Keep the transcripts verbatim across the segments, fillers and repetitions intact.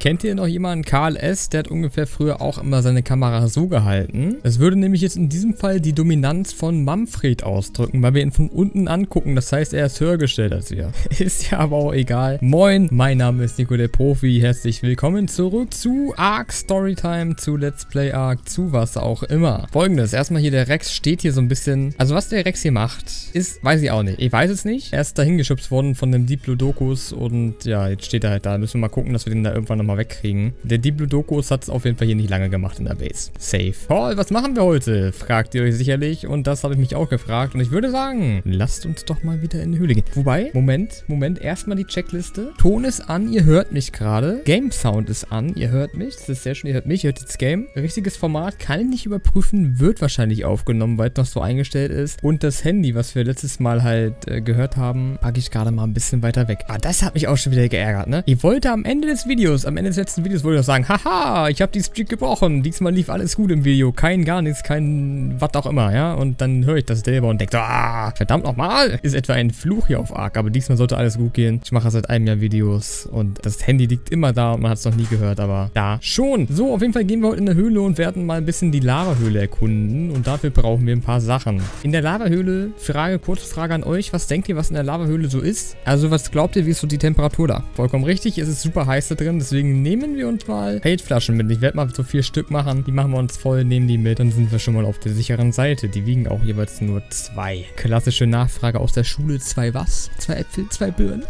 Kennt ihr noch jemanden, Karl S., der hat ungefähr früher auch immer seine Kamera so gehalten. Es würde nämlich jetzt in diesem Fall die Dominanz von Manfred ausdrücken, weil wir ihn von unten angucken. Das heißt, er ist höher gestellt als wir. Ist ja aber auch egal. Moin, mein Name ist Nico, der Profi. Herzlich willkommen zurück zu Ark Storytime, zu Let's Play Ark, zu was auch immer. Folgendes, erstmal hier, der Rex steht hier so ein bisschen... Also was der Rex hier macht, ist, weiß ich auch nicht. Ich weiß es nicht. Er ist dahin geschubst worden von dem Diplodocus und ja, jetzt steht er halt da. Müssen wir mal gucken, dass wir den da irgendwann nochmal wegkriegen. Der Diplodocus hat es auf jeden Fall hier nicht lange gemacht in der Base. Safe. Paul, was machen wir heute? Fragt ihr euch sicherlich. Und das habe ich mich auch gefragt. Und ich würde sagen, lasst uns doch mal wieder in die Höhle gehen. Wobei, Moment, Moment. Erstmal die Checkliste. Ton ist an, ihr hört mich gerade. Game Sound ist an, ihr hört mich. Das ist sehr schön, ihr hört mich, ihr hört das Game. Richtiges Format kann ich nicht überprüfen, wird wahrscheinlich aufgenommen, weil es noch so eingestellt ist. Und das Handy, was wir letztes Mal halt äh, gehört haben, packe ich gerade mal ein bisschen weiter weg. Aber das hat mich auch schon wieder geärgert, ne? Ich wollte am Ende des Videos, am Ende des letzten Videos wollte ich auch sagen, haha, ich habe die Streak gebrochen. Diesmal lief alles gut im Video. Kein gar nichts, kein was auch immer, ja? Und dann höre ich das selber und denke, ah, verdammt nochmal. Ist etwa ein Fluch hier auf Ark, aber diesmal sollte alles gut gehen. Ich mache seit einem Jahr Videos und das Handy liegt immer da und man hat es noch nie gehört, aber da schon. So, auf jeden Fall gehen wir heute in der Höhle und werden mal ein bisschen die Lavahöhle erkunden und dafür brauchen wir ein paar Sachen. In der Lavahöhle, Frage, kurze Frage an euch, was denkt ihr, was in der Lavahöhle so ist? Also, was glaubt ihr, wie ist so die Temperatur da? Vollkommen richtig, es ist super heiß da drin, deswegen nehmen wir uns mal Feldflaschen mit. Ich werde mal so vier Stück machen, die machen wir uns voll, nehmen die mit, dann sind wir schon mal auf der sicheren Seite. Die wiegen auch jeweils nur zwei. Klassische Nachfrage aus der Schule, zwei was? Zwei Äpfel, zwei Birnen?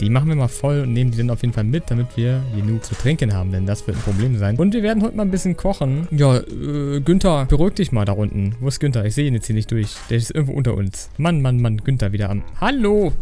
Die machen wir mal voll und nehmen die dann auf jeden Fall mit, damit wir genug zu trinken haben, denn das wird ein Problem sein. Und wir werden heute mal ein bisschen kochen. Ja, äh, Günther, beruhig dich mal da unten. Wo ist Günther? Ich sehe ihn jetzt hier nicht durch. Der ist irgendwo unter uns. Mann, Mann, Mann, Günther wieder am... Hallo!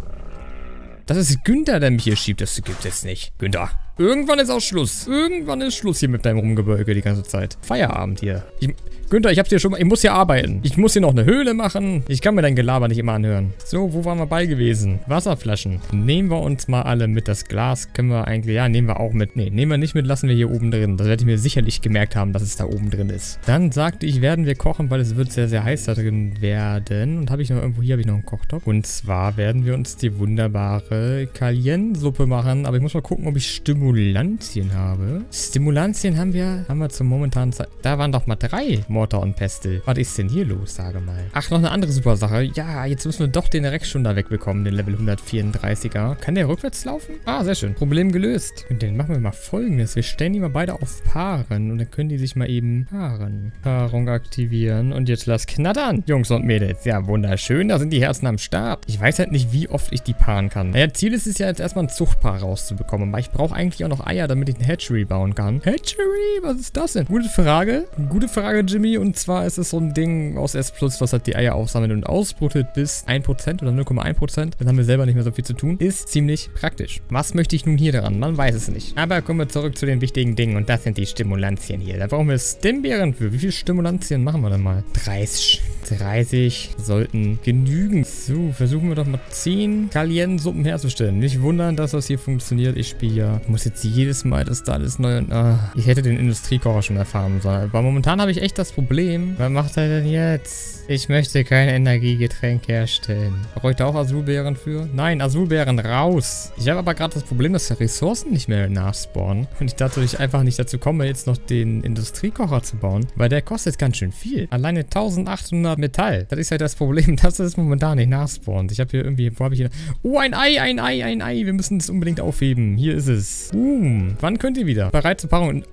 Das ist Günther, der mich hier schiebt. Das gibt's jetzt nicht. Günther! Irgendwann ist auch Schluss. Irgendwann ist Schluss hier mit deinem Rumgebölke die ganze Zeit. Feierabend hier. Ich, Günther, ich hab's dir schon mal... Ich muss hier arbeiten. Ich muss hier noch eine Höhle machen. Ich kann mir dein Gelaber nicht immer anhören. So, wo waren wir bei gewesen? Wasserflaschen. Nehmen wir uns mal alle mit. Das Glas können wir eigentlich... Ja, nehmen wir auch mit. Nee, nehmen wir nicht mit. Lassen wir hier oben drin. Das werde ich mir sicherlich gemerkt haben, dass es da oben drin ist. Dann sagte ich, werden wir kochen, weil es wird sehr, sehr heiß da drin werden. Und habe ich noch irgendwo... Hier habe ich noch einen Kochtopf. Und zwar werden wir uns die wunderbare Cayenne-Suppe machen. Aber ich muss mal gucken, ob ich Stimmung Stimulantien habe. Stimulantien haben wir, haben wir zur momentanen Zeit. Da waren doch mal drei Mortar und Pestel. Was ist denn hier los, sage mal. Ach, noch eine andere super Sache. Ja, jetzt müssen wir doch den Rex schon da wegbekommen, den Level hundertvierunddreißiger. Kann der rückwärts laufen? Ah, sehr schön. Problem gelöst. Und dann machen wir mal Folgendes. Wir stellen die mal beide auf Paaren und dann können die sich mal eben paaren. Paarung aktivieren und jetzt lass knattern. Jungs und Mädels. Ja, wunderschön. Da sind die Herzen am Start. Ich weiß halt nicht, wie oft ich die paaren kann. Naja, Ziel ist es ja jetzt erstmal ein Zuchtpaar rauszubekommen, aber ich brauche eigentlich auch noch Eier, damit ich einen Hatchery bauen kann. Hatchery? Was ist das denn? Gute Frage. Gute Frage, Jimmy. Und zwar ist es so ein Ding aus S plus, was halt die Eier aufsammelt und ausbrütet bis ein Prozent oder null Komma ein Prozent. Dann haben wir selber nicht mehr so viel zu tun. Ist ziemlich praktisch. Was möchte ich nun hier dran? Man weiß es nicht. Aber kommen wir zurück zu den wichtigen Dingen. Und das sind die Stimulantien hier. Da brauchen wir Stimbeeren für. Wie viele Stimulantien machen wir denn mal? dreißig. dreißig sollten genügen. So, versuchen wir doch mal zehn Cayenne-Suppen herzustellen. Nicht wundern, dass das hier funktioniert. Ich spiele ja... Ich muss jetzt jedes Mal das da alles neu und... Ah, ich hätte den Industriekocher schon erfahren sollen. Aber momentan habe ich echt das Problem. Was macht er denn jetzt? Ich möchte kein Energiegetränk herstellen. Brauche ich da auch Azulbeeren für? Nein, Azulbeeren raus. Ich habe aber gerade das Problem, dass die Ressourcen nicht mehr nachspawnen. Und ich dadurch einfach nicht dazu komme, jetzt noch den Industriekocher zu bauen. Weil der kostet ganz schön viel. Alleine eintausendachthundert Metall. Das ist halt das Problem, dass das momentan nicht nachspawnt. Ich habe hier irgendwie... Wo habe ich hier... Oh, ein Ei, ein Ei, ein Ei. Wir müssen es unbedingt aufheben. Hier ist es. Boom. Wann könnt ihr wieder? Bereit zur Paarung?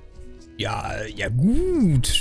Ja, ja gut.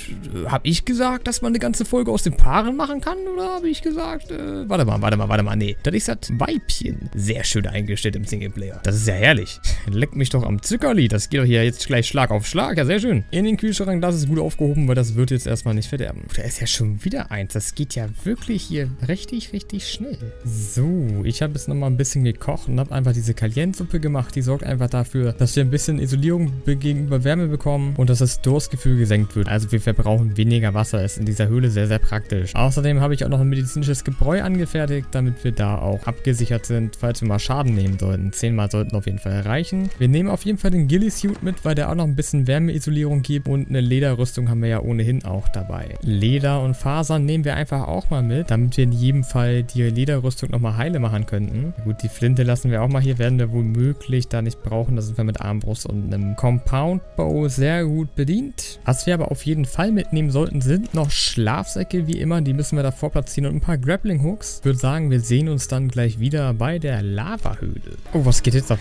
Hab ich gesagt, dass man eine ganze Folge aus den Paaren machen kann? Oder habe ich gesagt, äh, warte mal, warte mal, warte mal. Nee, das ist das Weibchen. Sehr schön eingestellt im Singleplayer. Das ist ja herrlich. Leck mich doch am Zuckerli. Das geht doch hier jetzt gleich Schlag auf Schlag. Ja, sehr schön. In den Kühlschrank, das ist gut aufgehoben, weil das wird jetzt erstmal nicht verderben. Da ist ja schon wieder eins. Das geht ja wirklich hier richtig, richtig schnell. So, ich habe jetzt nochmal ein bisschen gekocht und habe einfach diese Cayenne-Suppe gemacht. Die sorgt einfach dafür, dass wir ein bisschen Isolierung gegenüber Wärme bekommen und das das Durstgefühl gesenkt wird. Also wir verbrauchen weniger Wasser. Ist in dieser Höhle sehr, sehr praktisch. Außerdem habe ich auch noch ein medizinisches Gebräu angefertigt, damit wir da auch abgesichert sind, falls wir mal Schaden nehmen sollten. Zehnmal sollten auf jeden Fall reichen. Wir nehmen auf jeden Fall den Ghillie Suit mit, weil der auch noch ein bisschen Wärmeisolierung gibt. Und eine Lederrüstung haben wir ja ohnehin auch dabei. Leder und Fasern nehmen wir einfach auch mal mit, damit wir in jedem Fall die Lederrüstung nochmal heile machen könnten. Gut, die Flinte lassen wir auch mal hier. Werden wir womöglich da nicht brauchen. Da sind wir mit Armbrust und einem Compound Bow sehr gut bedient. Was wir aber auf jeden Fall mitnehmen sollten, sind noch Schlafsäcke, wie immer. Die müssen wir davor platzieren und ein paar Grappling Hooks. Ich würde sagen, wir sehen uns dann gleich wieder bei der Lavahöhle. Oh, was geht jetzt ab?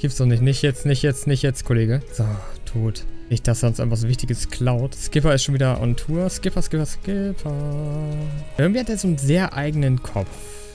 Gibt's doch nicht. Nicht jetzt, nicht jetzt, nicht jetzt, Kollege. So, tot. Nicht, dass er uns irgendwas Wichtiges klaut. Skipper ist schon wieder on Tour. Skipper, Skipper, Skipper. Irgendwie hat er so einen sehr eigenen Kopf.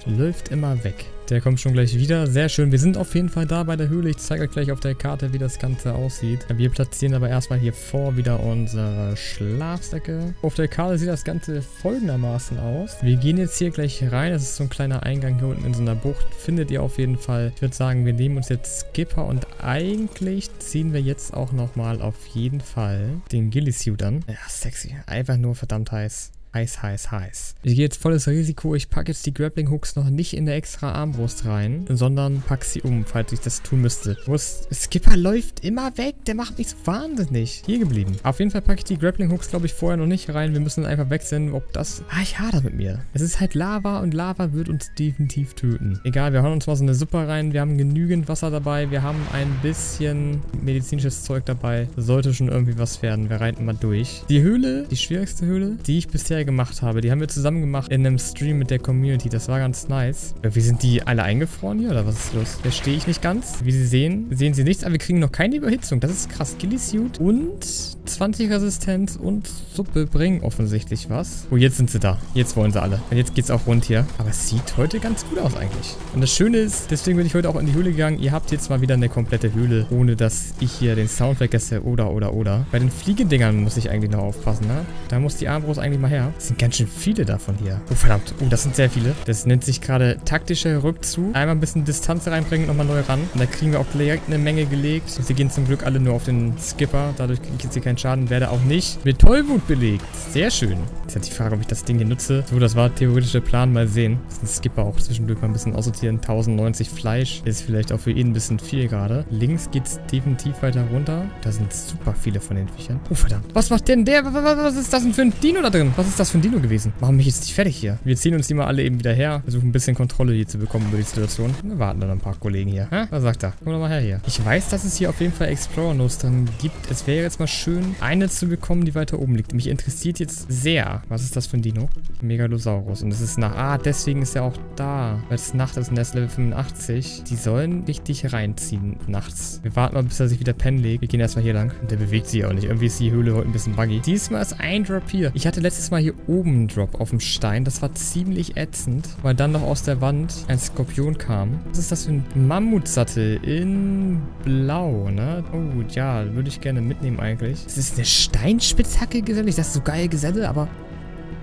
Läuft immer weg. Der kommt schon gleich wieder. Sehr schön. Wir sind auf jeden Fall da bei der Höhle. Ich zeige euch gleich auf der Karte, wie das Ganze aussieht. Wir platzieren aber erstmal hier vor wieder unsere Schlafsäcke. Auf der Karte sieht das Ganze folgendermaßen aus. Wir gehen jetzt hier gleich rein. Das ist so ein kleiner Eingang hier unten in so einer Bucht. Findet ihr auf jeden Fall. Ich würde sagen, wir nehmen uns jetzt Skipper und eigentlich ziehen wir jetzt auch nochmal auf jeden Fall den Ghillie Suit an. Ja, sexy. Einfach nur verdammt heiß. Heiß, heiß, heiß. Ich gehe jetzt volles Risiko. Ich packe jetzt die Grappling Hooks noch nicht in der extra Armbrust rein, sondern packe sie um, falls ich das tun müsste. Muss Skipper läuft immer weg. Der macht mich so wahnsinnig. Hier geblieben. Auf jeden Fall packe ich die Grappling Hooks, glaube ich, vorher noch nicht rein. Wir müssen einfach wechseln, ob das... Ah, ich hader mit mir. Es ist halt Lava und Lava wird uns definitiv töten. Egal, wir hauen uns mal so eine Suppe rein. Wir haben genügend Wasser dabei. Wir haben ein bisschen medizinisches Zeug dabei. Sollte schon irgendwie was werden. Wir reiten mal durch. Die Höhle, die schwierigste Höhle, die ich bisher gemacht habe. Die haben wir zusammen gemacht in einem Stream mit der Community. Das war ganz nice. Irgendwie sind die alle eingefroren hier oder was ist los? Verstehe ich nicht ganz. Wie Sie sehen, sehen Sie nichts, aber wir kriegen noch keine Überhitzung. Das ist krass. Ghillie Suit und zwanzig Resistenz und Suppe bringen offensichtlich was. Oh, jetzt sind sie da. Jetzt wollen sie alle. Und jetzt geht's auch rund hier. Aber es sieht heute ganz gut aus eigentlich. Und das Schöne ist, deswegen bin ich heute auch in die Höhle gegangen. Ihr habt jetzt mal wieder eine komplette Höhle, ohne dass ich hier den Sound vergesse oder oder oder. Bei den Fliegedingern muss ich eigentlich noch aufpassen, ne? Da muss die Armbrust eigentlich mal her. Es sind ganz schön viele davon hier. Oh, verdammt. Oh, das sind sehr viele. Das nennt sich gerade taktischer Rückzug. Einmal ein bisschen Distanz reinbringen, nochmal neu ran. Und da kriegen wir auch direkt eine Menge gelegt. Sie gehen zum Glück alle nur auf den Skipper. Dadurch kriege ich jetzt hier keinen Schaden. Werde auch nicht mit Tollwut belegt. Sehr schön. Jetzt hat die Frage, ob ich das Ding hier nutze. So, das war theoretisch der Plan. Mal sehen. Das ist ein Skipper auch zwischendurch mal ein bisschen aussortieren. tausendneunzig Fleisch. Ist vielleicht auch für ihn ein bisschen viel gerade. Links geht es definitiv weiter runter. Da sind super viele von den Viechern. Oh, verdammt. Was macht denn der? Was ist das denn für ein Dino da drin? Was ist das für ein Dino gewesen? Machen mich jetzt nicht fertig hier. Wir ziehen uns die mal alle eben wieder her. Versuchen ein bisschen Kontrolle hier zu bekommen über die Situation. Wir warten dann ein paar Kollegen hier. Hä? Was sagt er? Komm doch mal her hier. Ich weiß, dass es hier auf jeden Fall Explorernos drin gibt. Es wäre jetzt mal schön, eine zu bekommen, die weiter oben liegt. Mich interessiert jetzt sehr. Was ist das für ein Dino? Megalosaurus. Und es ist nach... Ah, deswegen ist er auch da. Weil es Nacht ist und er ist Level fünfundachtzig. Die sollen richtig reinziehen nachts. Wir warten mal, bis er sich wieder pennen legt. Wir gehen erstmal hier lang. Und der bewegt sich auch nicht. Irgendwie ist die Höhle heute ein bisschen buggy. Diesmal ist ein Drop hier. Ich hatte letztes Mal hier oben einen Drop auf dem Stein. Das war ziemlich ätzend, weil dann noch aus der Wand ein Skorpion kam. Was ist das für ein Mammutsattel in Blau, ne? Oh, ja, würde ich gerne mitnehmen eigentlich. Das ist eine Steinspitzhacke, gesellig. Das ist so geil, Geselle, aber...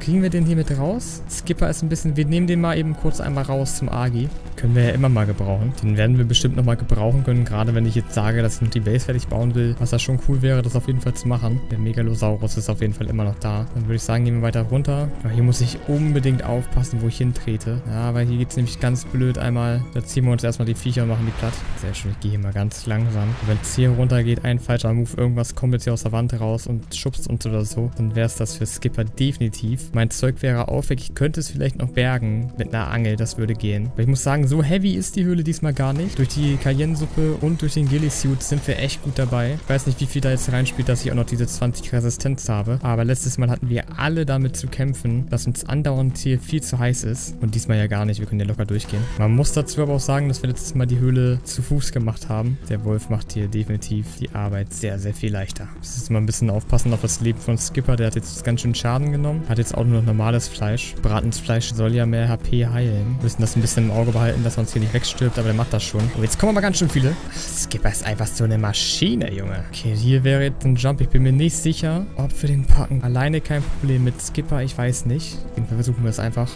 Kriegen wir den hier mit raus? Skipper ist ein bisschen... Wir nehmen den mal eben kurz einmal raus zum Agi. Können wir ja immer mal gebrauchen. Den werden wir bestimmt nochmal gebrauchen können. Gerade wenn ich jetzt sage, dass ich noch die Base fertig bauen will. Was da schon cool wäre, das auf jeden Fall zu machen. Der Megalosaurus ist auf jeden Fall immer noch da. Dann würde ich sagen, gehen wir weiter runter. Aber hier muss ich unbedingt aufpassen, wo ich hintrete. Ja, weil hier geht es nämlich ganz blöd einmal. Da ziehen wir uns erstmal die Viecher und machen die platt. Sehr schön, ich gehe hier mal ganz langsam. Wenn es hier runter geht, ein falscher Move. Irgendwas kommt jetzt hier aus der Wand raus und schubst uns oder so. Dann wäre es das für Skipper definitiv. Mein Zeug wäre aufweg. Ich könnte es vielleicht noch bergen mit einer Angel. Das würde gehen. Aber ich muss sagen, so heavy ist die Höhle diesmal gar nicht. Durch die Cayenne-Suppe und durch den Ghillie Suit sind wir echt gut dabei. Ich weiß nicht, wie viel da jetzt reinspielt, dass ich auch noch diese zwanzig Resistenz habe. Aber letztes Mal hatten wir alle damit zu kämpfen, dass uns andauernd hier viel zu heiß ist. Und diesmal ja gar nicht. Wir können ja locker durchgehen. Man muss dazu aber auch sagen, dass wir letztes Mal die Höhle zu Fuß gemacht haben. Der Wolf macht hier definitiv die Arbeit sehr, sehr viel leichter. Ich muss jetzt mal ein bisschen aufpassen auf das Leben von Skipper. Der hat jetzt ganz schön Schaden genommen. Hat jetzt auch nur noch normales Fleisch. Bratensfleisch soll ja mehr H P heilen. Wir müssen das ein bisschen im Auge behalten, dass er uns hier nicht wegstirbt, aber der macht das schon. Oh, jetzt kommen aber ganz schön viele. Ach, Skipper ist einfach so eine Maschine, Junge. Okay, hier wäre jetzt ein Jump. Ich bin mir nicht sicher, ob wir den packen. Alleine kein Problem mit Skipper, ich weiß nicht. Auf jeden Fall versuchen wir es einfach.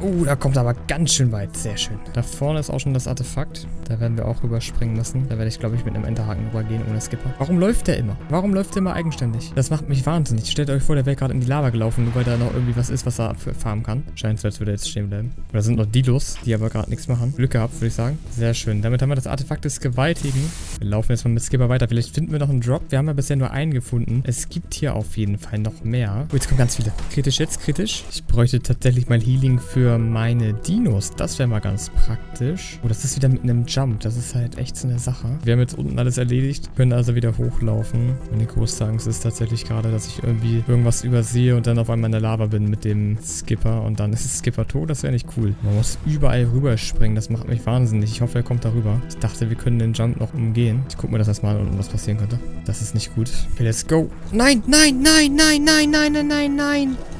Oh, da kommt er aber ganz schön weit. Sehr schön. Da vorne ist auch schon das Artefakt. Da werden wir auch rüberspringen müssen. Da werde ich, glaube ich, mit einem Enterhaken rübergehen ohne Skipper. Warum läuft der immer? Warum läuft der immer eigenständig? Das macht mich wahnsinnig. Stellt euch vor, der wäre gerade in die Lava gelaufen, nur weil da noch irgendwie was ist, was er farmen kann. Scheint so, als würde er jetzt stehen bleiben. Da sind noch Dilos, die aber gerade nichts machen. Glück gehabt, würde ich sagen. Sehr schön. Damit haben wir das Artefakt des Gewaltigen. Wir laufen jetzt mal mit Skipper weiter. Vielleicht finden wir noch einen Drop. Wir haben ja bisher nur einen gefunden. Es gibt hier auf jeden Fall noch mehr. Oh, jetzt kommen ganz viele. Kritisch jetzt, kritisch. Ich bräuchte tatsächlich mal Healing für meine Dinos. Das wäre mal ganz praktisch. Oh, das ist wieder mit einem Jump. Das ist halt echt so eine Sache. Wir haben jetzt unten alles erledigt, können also wieder hochlaufen. Meine größte Angst ist tatsächlich gerade, dass ich irgendwie irgendwas übersehe und dann auf einmal in der Lava bin mit dem Skipper und dann ist Skipper tot. Das wäre nicht cool. Man muss überall rüberspringen. Das macht mich wahnsinnig. Ich hoffe, er kommt da rüber. Ich dachte, wir können den Jump noch umgehen. Ich gucke mir das erstmal an, unten was passieren könnte. Das ist nicht gut. Okay, let's go. Nein, nein, nein, nein, nein, nein, nein, nein, nein.